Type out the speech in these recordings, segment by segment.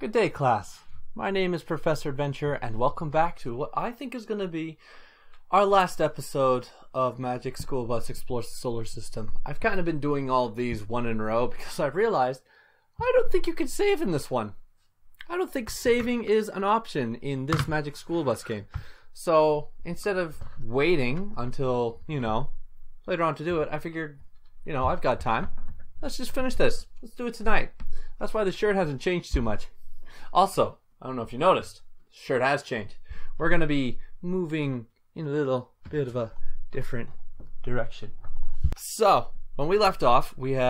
Good day, class. My name is Professor Adventure, and welcome back to what I think is going to be our last episode of Magic School Bus Explores the Solar System. I've kind of been doing all of these one in a row because I've realized I don't think you can save in this one. I don't think saving is an option in this Magic School Bus game. So instead of waiting until, you know, later on to do it, I figured, you know, I've got time. Let's just finish this. Let's do it tonight. That's why the shirt hasn't changed too much. Also, I don't know if you noticed, the shirt has changed. We're going to be moving in a little bit of a different direction. So, when we left off, we're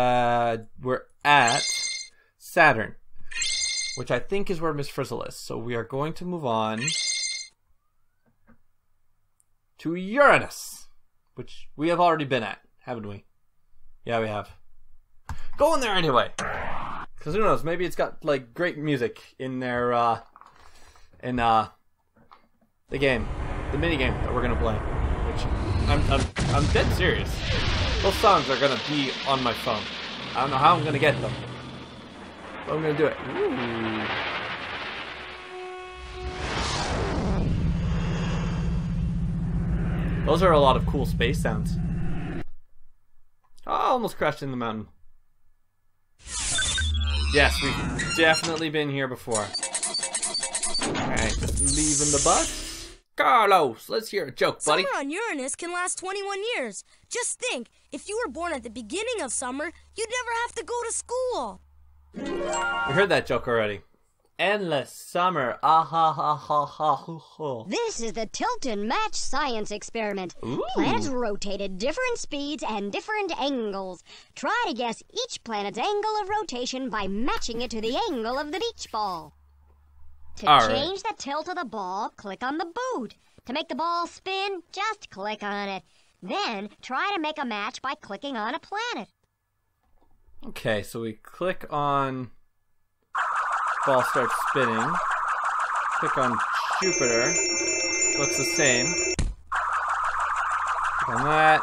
at Saturn, which I think is where Miss Frizzle is. So we are going to move on to Uranus, which we have already been at, haven't we? Yeah, we have. Go in there anyway! Because who knows, maybe it's got, like, great music in their, the game. The minigame that we're gonna play. Which, I'm dead serious. Those songs are gonna be on my phone. I don't know how I'm gonna get them. But I'm gonna do it. Ooh. Those are a lot of cool space sounds. Oh, I almost crashed in the mountain. Yes, we've definitely been here before. Alright, just leaving the bus. Carlos, let's hear a joke, buddy. Summer on Uranus can last 21 years. Just think, if you were born at the beginning of summer, you'd never have to go to school. We heard that joke already. Endless summer. Ah ha ha ha ha ho ho. This is the tilt and match science experiment. Ooh. Planets rotate at different speeds and different angles. Try to guess each planet's angle of rotation by matching it to the angle of the beach ball. To change the tilt of the ball, click on the boot. To make the ball spin, just click on it. Then try to make a match by clicking on a planet. Okay, so we click on... Ball starts spinning. Click on Jupiter. Looks the same. Click on that.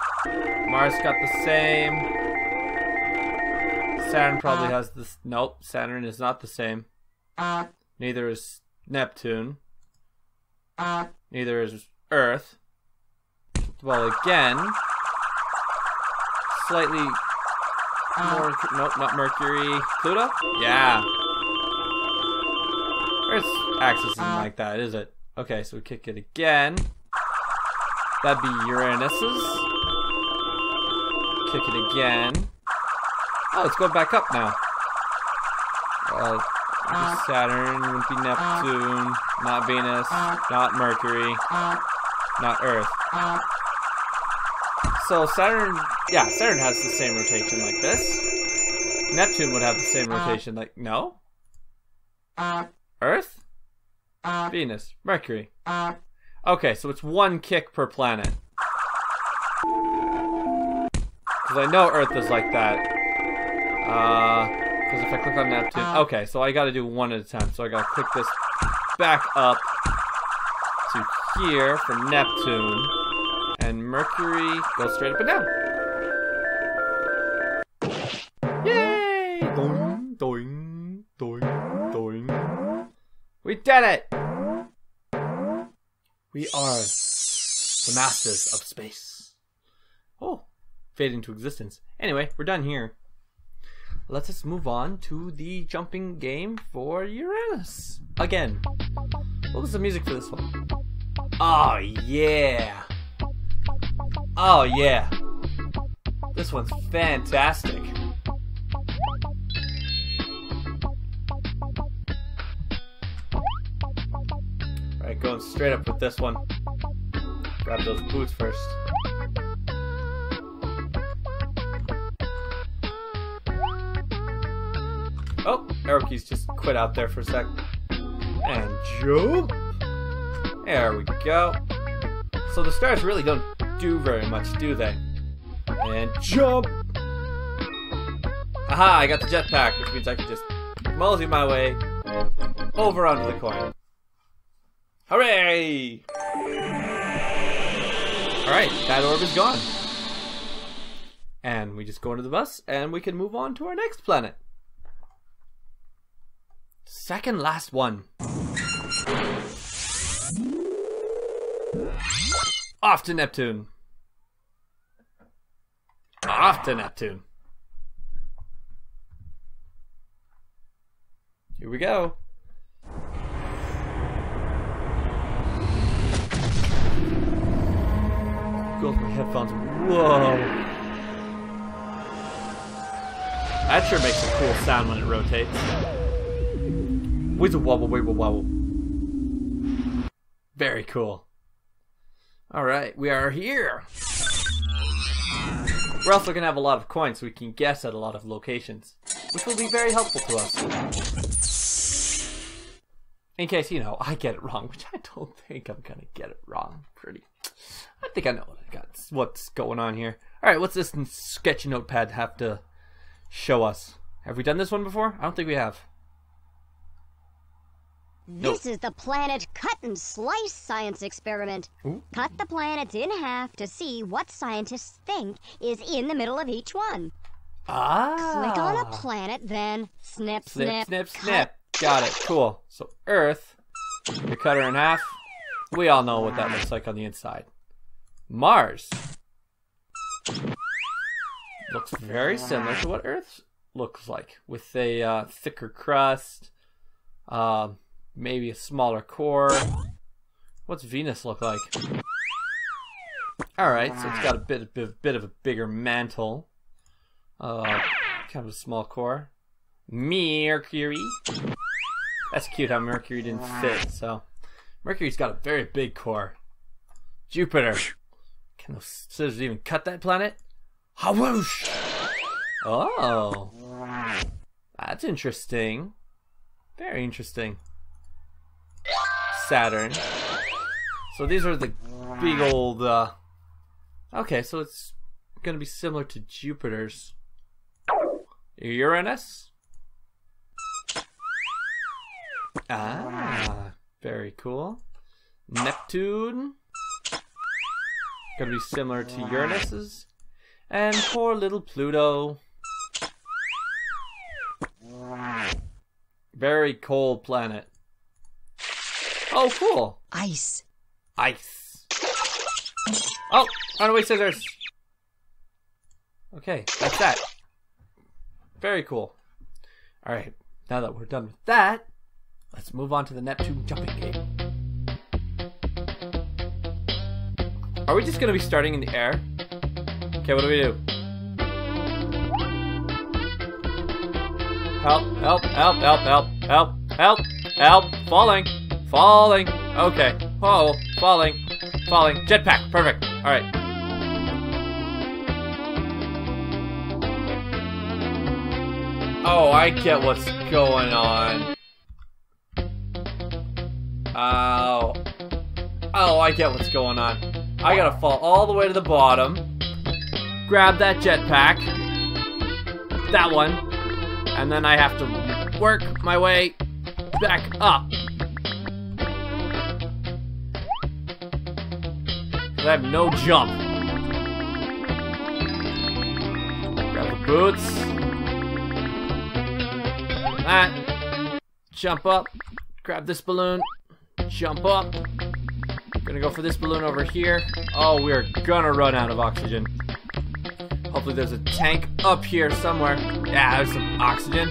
Mars got the same. Saturn probably has this. Nope, Saturn is not the same. Neither is Neptune. Neither is Earth. Well, again. Slightly more. Nope, not Mercury. Pluto? Yeah. Earth's axis isn't like that, is it? Okay, so we kick it again. That'd be Uranus's. Kick it again. Oh, let's go back up now. Saturn would be Neptune. Not Venus. Not Mercury. Not Earth. So Saturn, yeah, Saturn has the same rotation like this. Neptune would have the same rotation like, no? Earth? Venus. Mercury. Okay, so it's one kick per planet. Because I know Earth is like that. Because if I click on Neptune... Okay, so I gotta do one at a time. So I gotta click this back up to here for Neptune. And Mercury goes straight up and down. Yay! Doing, doing, doing, doing. We did it! We are the masters of space. Oh, fade into existence. Anyway, we're done here. Let us move on to the jumping game for Uranus. Again. What was the music for this one? Oh, yeah. Oh, yeah. This one's fantastic. Going straight up with this one. Grab those boots first. Oh, arrow keys just quit out there for a sec. And jump! There we go. So the stars really don't do very much, do they? And jump! Aha, I got the jetpack, which means I can just mosey my way over onto the coin. Hooray! Alright, that orb is gone. And we just go into the bus, and we can move on to our next planet. Second last one. Off to Neptune. Off to Neptune. Here we go. Go with my headphones. Whoa. That sure makes a cool sound when it rotates. Wizzle wobble, wibble wobble. Very cool. Alright, we are here. We're also going to have a lot of coins so we can guess at a lot of locations, which will be very helpful to us. In case, you know, I get it wrong, which I don't think I'm going to get it wrong. I think I know what I got, what's going on here. Alright, what's this sketchy notepad have to show us? Have we done this one before? I don't think we have. This is the planet cut and slice science experiment. Ooh. Cut the planets in half to see what scientists think is in the middle of each one. Ah. Click on a planet, then snip, snip, snip, snip. Got it. Cool. So Earth, we cut her in half. We all know what that looks like on the inside. Mars looks very similar to what Earth looks like, with a thicker crust. Maybe a smaller core. What's Venus look like? Alright, so it's got a bit of a bigger mantle. Kind of a small core. Mercury. That's cute how Mercury didn't fit, so. Mercury's got a very big core. Jupiter. Can those scissors even cut that planet? Hawoosh! Oh. That's interesting. Very interesting. Saturn. So these are the big old okay, so it's gonna be similar to Jupiter's. Uranus. Ah, very cool. Neptune, gonna be similar to Uranus's. And poor little Pluto. Very cold planet. Oh, cool. Ice. Ice. Oh, runaway scissors. Okay, that's that. Very cool. All right, now that we're done with that, let's move on to the Neptune jumping game. Are we just going to be starting in the air? Okay, what do we do? Help, help, help, help, help, help, help, help, falling. Falling. Okay. Oh, falling. Falling. Jetpack. Perfect. All right. Oh, I get what's going on. Oh. Oh, I get what's going on. I gotta fall all the way to the bottom. Grab that jetpack. That one. And then I have to work my way back up. I have no jump. Grab the boots. That. Jump up. Grab this balloon. Jump up. Gonna go for this balloon over here. Oh, we are gonna run out of oxygen. Hopefully there's a tank up here somewhere. Yeah, there's some oxygen.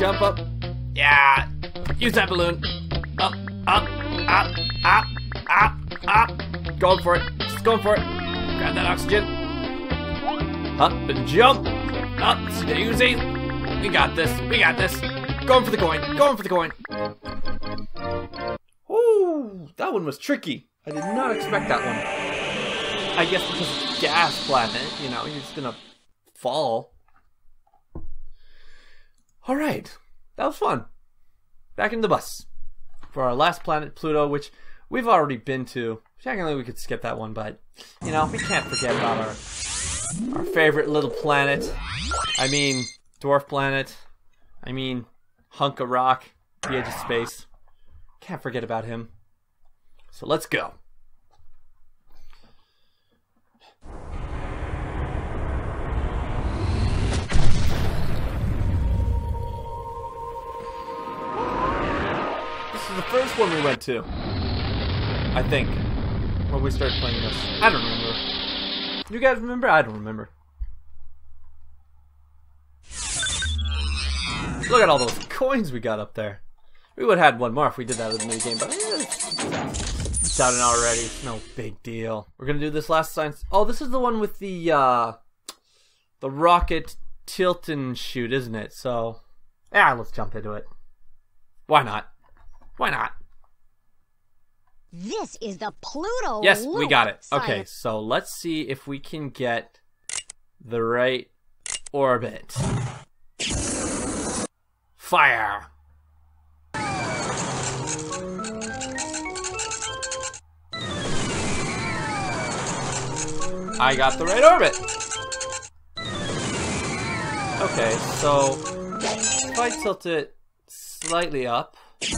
Jump up. Yeah. Use that balloon. Up, up, up, up. Ah, ah, going for it, just going for it. Grab that oxygen. Up and jump. Up, snoozy. We got this, we got this. Going for the coin, going for the coin. Ooh, that one was tricky. I did not expect that one. I guess because it's a gas planet, you know, you're just gonna fall. All right, that was fun. Back in the bus. For our last planet, Pluto, which we've already been to. Technically, we could skip that one, but you know, we can't forget about our favorite little planet. I mean, dwarf planet. I mean, hunk of rock, the edge of space. Can't forget about him. So let's go. is the first one we went to, I think, when we started playing this. I don't remember. You guys remember? I don't remember. Look at all those coins we got up there. We would have had one more if we did that in the mini game, but it's done already. It's no big deal. We're gonna do this last science. Oh, this is the one with the rocket tilt and shoot, isn't it? So yeah, let's jump into it. Why not? Why not? This is the Pluto. Yes, we got it. Okay, so let's see if we can get the right orbit. Fire. I got the right orbit. Okay, so if I tilt it slightly up, oh,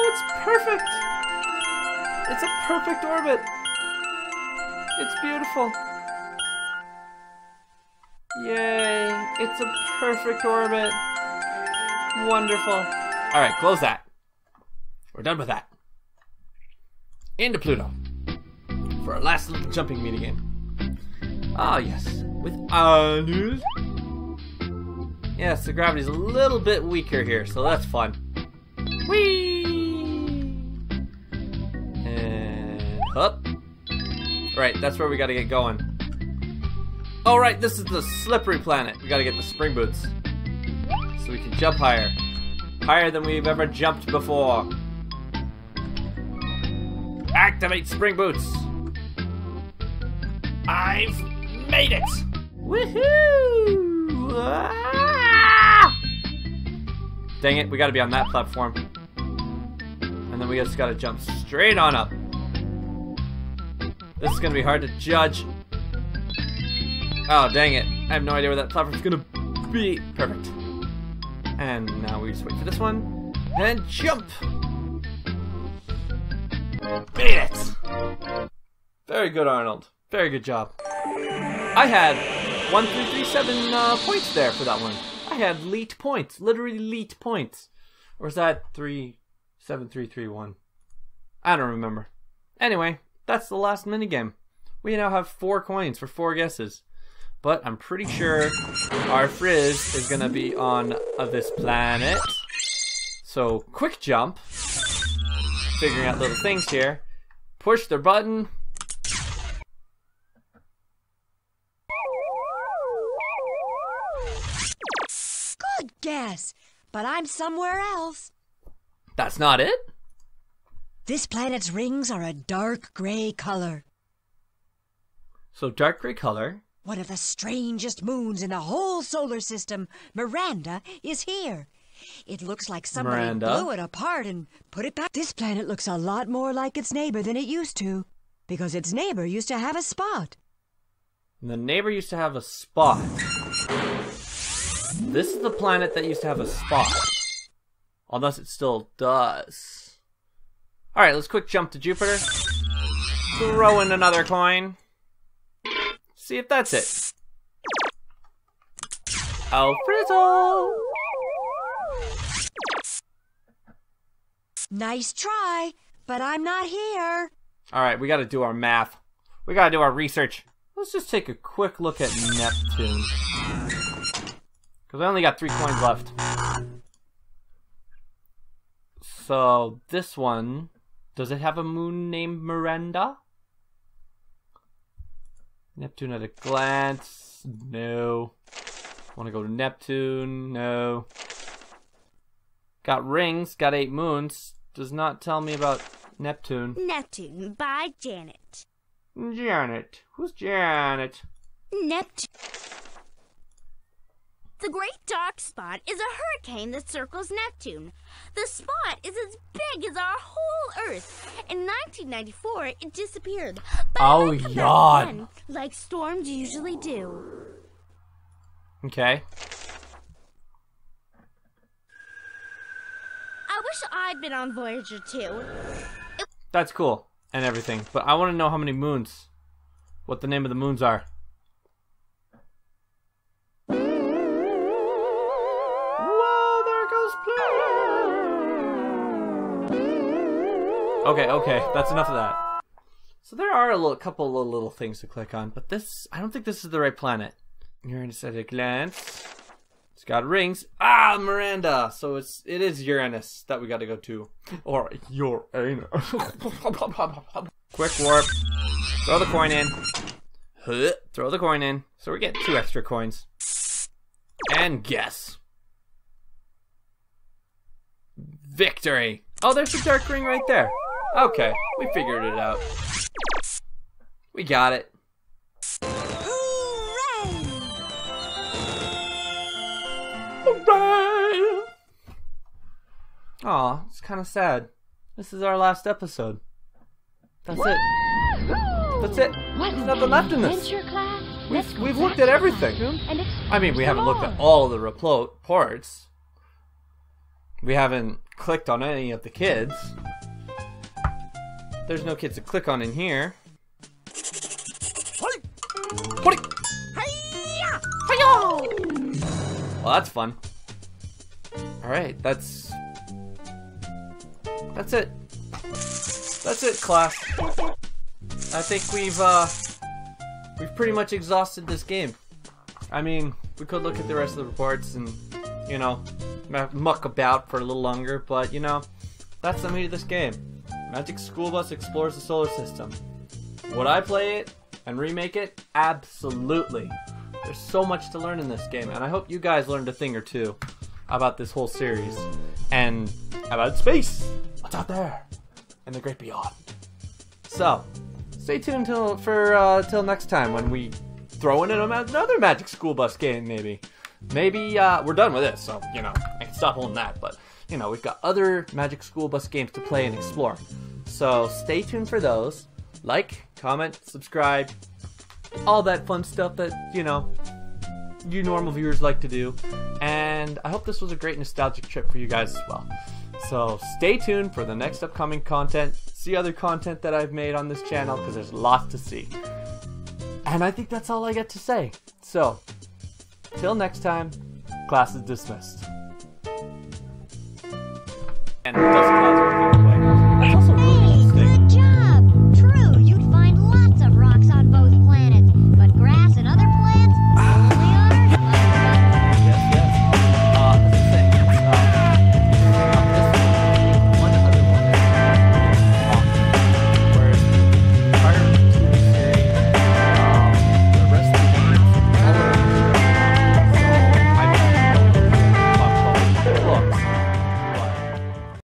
it's perfect. It's a perfect orbit. It's beautiful. Yay! It's a perfect orbit. Wonderful. All right, close that. We're done with that. Into Pluto for our last little jumping minigame. Ah, yes, with honors. Yes, the gravity's a little bit weaker here, so that's fun. Whee! And up. Right, that's where we gotta get going. Oh, right, this is the slippery planet. We gotta get the spring boots so we can jump higher. Higher than we've ever jumped before. Activate spring boots. I've made it! Woohoo! Ah! Dang it, we gotta be on that platform. And then we just gotta jump straight on up. This is gonna be hard to judge. Oh, dang it. I have no idea where that platform's gonna be. Perfect. And now we just wait for this one. And jump! Beat it! Very good, Arnold. Very good job. I had 1,337 points there for that one. I had leet points. Literally leet points. Or is that 37331? I don't remember. Anyway, that's the last minigame. We now have 4 coins for 4 guesses. But I'm pretty sure our Frizz is going to be on this planet. So, quick jump. Figuring out little things here. Push their button. Good guess, but I'm somewhere else. That's not it? This planet's rings are a dark gray color. So dark gray color. One of the strangest moons in the whole solar system, Miranda, is here. It looks like somebody blew it apart and put it back. This planet looks a lot more like its neighbor than it used to, because its neighbor used to have a spot. And the neighbor used to have a spot. This is the planet that used to have a spot. Unless it still does. Alright, let's quick jump to Jupiter. Throw in another coin. See if that's it. Alfredo! Nice try, but I'm not here. Alright, we gotta do our math. We gotta do our research. Let's just take a quick look at Neptune. Because I only got 3 coins left. So, this one... Does it have a moon named Miranda? Neptune at a glance... No. Want to go to Neptune? No. Got rings, got 8 moons. Does not tell me about Neptune. Neptune by Janet. Janet. Who's Janet? Neptune. The Great Dark Spot is a hurricane that circles Neptune. The spot is as big as our whole Earth. In 1994, it disappeared. But oh, yawn. Like storms usually do. Okay. I wish I'd been on Voyager 2. That's cool and everything, but I want to know how many moons. What the name of the moons are. Okay, that's enough of that. So there are a couple little things to click on, but this, I don't think this is the right planet. Uranus at a glance. It's got rings. Ah, Miranda! So it is Uranus that we gotta go to. Or Uranus. Quick warp. Throw the coin in. Throw the coin in. So we get 2 extra coins. And guess. Victory! Oh, there's the dark ring right there. Okay, we figured it out. We got it. Hooray! Hooray! Aw, it's kind of sad. This is our last episode. That's it. That's it. There's nothing left in this. We've looked at everything. I mean, we haven't looked at all the reports. We haven't clicked on any of the kids. There's no kids to click on in here. Well, that's fun. Alright, that's it. That's it, class. I think we've pretty much exhausted this game. I mean, we could look at the rest of the reports and, you know, muck about for a little longer, but, you know, that's the meat of this game. Magic School Bus Explores the Solar System. Would I play it and remake it? Absolutely. There's so much to learn in this game, and I hope you guys learned a thing or two about this whole series, and about space, what's out there, and the great beyond. So, stay tuned till next time when we throw in another Magic School Bus game, maybe. Maybe we're done with this, so, you know, I can stop on that, but, you know, we've got other Magic School Bus games to play and explore. So, stay tuned for those. Like, comment, subscribe, all that fun stuff that, you know, you normal viewers like to do. And I hope this was a great nostalgic trip for you guys as well. So stay tuned for the next upcoming content. See other content that I've made on this channel, because there's lots to see. And I think that's all I get to say. So, till next time, class is dismissed.